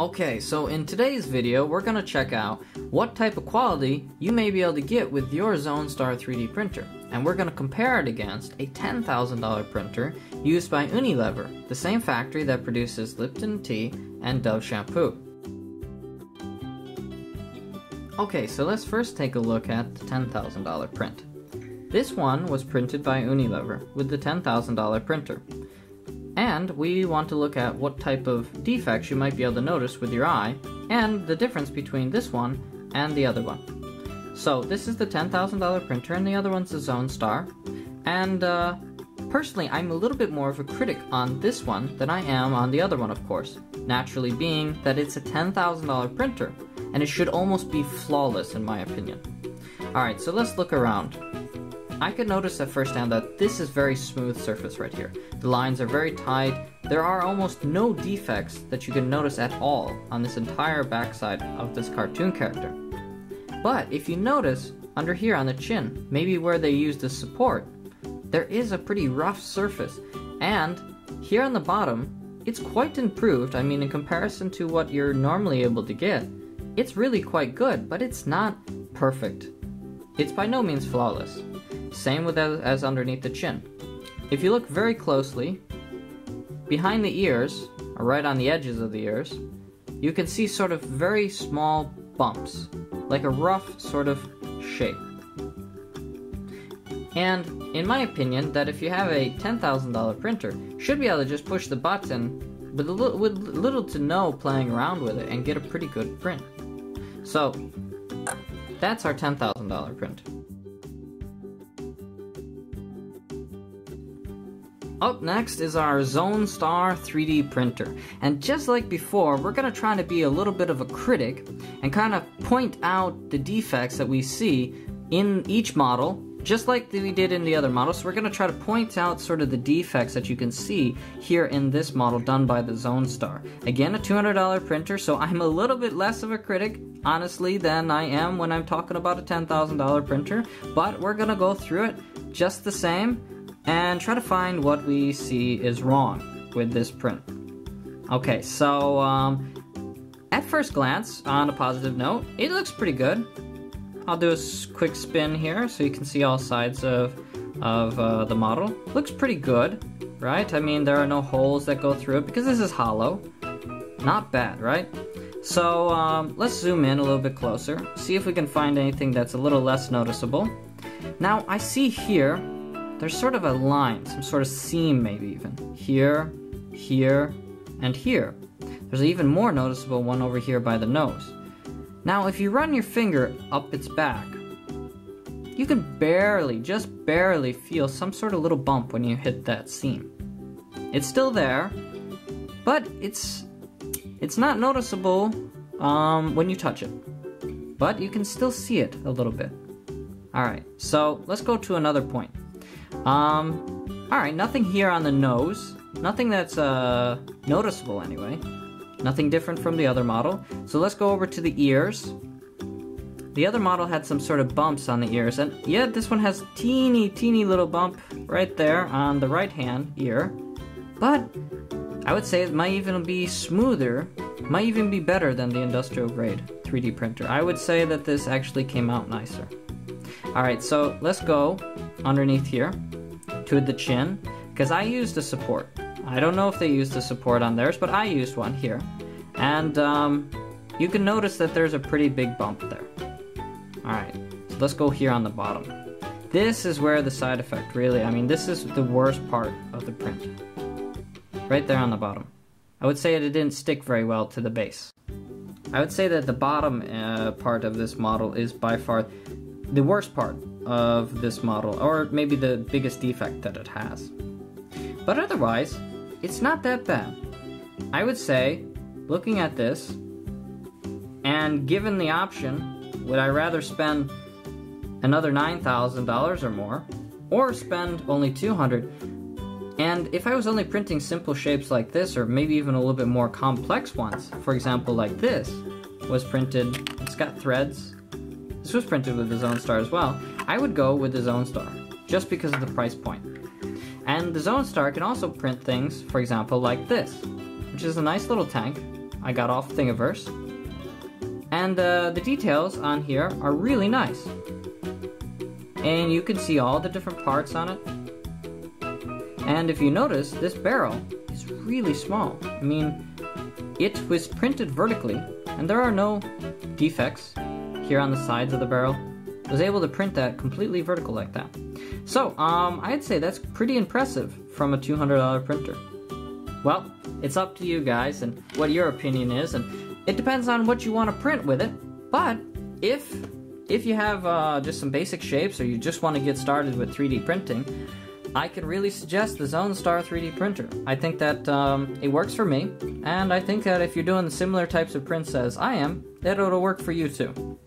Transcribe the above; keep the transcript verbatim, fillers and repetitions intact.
Okay, so in today's video, we're going to check out what type of quality you may be able to get with your Zonestar three D printer. And we're going to compare it against a ten thousand dollar printer used by Unilever, the same factory that produces Lipton Tea and Dove Shampoo. Okay, so let's first take a look at the ten thousand dollar print. This one was printed by Unilever with the ten thousand dollar printer. And we want to look at what type of defects you might be able to notice with your eye and the difference between this one and the other one. So this is the ten thousand dollar printer and the other one's the Zonestar. And uh, personally, I'm a little bit more of a critic on this one than I am on the other one, of course. Naturally being that it's a ten thousand dollar printer and it should almost be flawless in my opinion. Alright, so let's look around. I could notice at first hand that this is very smooth surface right here. The lines are very tight. There are almost no defects that you can notice at all on this entire backside of this cartoon character. But if you notice under here on the chin, maybe where they used the support, there is a pretty rough surface. And here on the bottom, it's quite improved. I mean, in comparison to what you're normally able to get, it's really quite good, but it's not perfect. It's by no means flawless. Same with as, as underneath the chin. If you look very closely, behind the ears, or right on the edges of the ears, you can see sort of very small bumps, like a rough sort of shape. And in my opinion, that if you have a ten thousand dollar printer, you should be able to just push the button with, a li with little to no playing around with it and get a pretty good print. So that's our ten thousand dollar print. Up next is our Zonestar three D printer, and just like before, we're going to try to be a little bit of a critic and kind of point out the defects that we see in each model, just like we did in the other model. So we're going to try to point out sort of the defects that you can see here in this model done by the Zonestar. Again, a two hundred dollar printer, so I'm a little bit less of a critic, honestly, than I am when I'm talking about a ten thousand dollar printer, but we're going to go through it just the same and try to find what we see is wrong with this print. Okay, so um, at first glance, on a positive note, it looks pretty good. I'll do a quick spin here so you can see all sides of, of uh, the model. Looks pretty good, right? I mean, there are no holes that go through it because this is hollow. Not bad, right? So um, let's zoom in a little bit closer, see if we can find anything that's a little less noticeable. Now, I see here there's sort of a line, some sort of seam maybe even. Here, here, and here. There's an even more noticeable one over here by the nose. Now if you run your finger up its back, you can barely, just barely feel some sort of little bump when you hit that seam. It's still there, but it's, it's not noticeable um, when you touch it. But you can still see it a little bit. Alright, so let's go to another point. Um, alright, nothing here on the nose, nothing that's, uh, noticeable anyway, nothing different from the other model, so let's go over to the ears. The other model had some sort of bumps on the ears, and yeah, this one has teeny, teeny little bump right there on the right-hand ear, but I would say it might even be smoother, might even be better than the industrial-grade three D printer. I would say that this actually came out nicer. Alright, so let's go underneath here to the chin, because I used a support. I don't know if they used a support on theirs, but I used one here. And um, you can notice that there's a pretty big bump there. Alright, so let's go here on the bottom. This is where the side effect really, I mean, this is the worst part of the print. Right there on the bottom. I would say that it didn't stick very well to the base. I would say that the bottom uh, part of this model is by far the worst part of this model, or maybe the biggest defect that it has. But otherwise, it's not that bad. I would say, looking at this, and given the option, would I rather spend another nine thousand dollars or more, or spend only two hundred dollars? And if I was only printing simple shapes like this, or maybe even a little bit more complex ones, for example like this, was printed, it's got threads, this was printed with the Zonestar as well, I would go with the Zonestar, just because of the price point. And the Zonestar can also print things, for example, like this, which is a nice little tank. I got off Thingiverse. And uh, the details on here are really nice. And you can see all the different parts on it. And if you notice, this barrel is really small. I mean, it was printed vertically, and there are no defects here on the sides of the barrel. I was able to print that completely vertical like that. So, um, I'd say that's pretty impressive from a two hundred dollar printer. Well, it's up to you guys and what your opinion is, and it depends on what you want to print with it, but if if you have uh, just some basic shapes or you just want to get started with three D printing, I could really suggest the Zonestar three D printer. I think that um, it works for me, and I think that if you're doing similar types of prints as I am, that it'll work for you too.